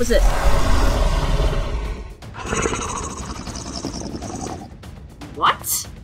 was it? What?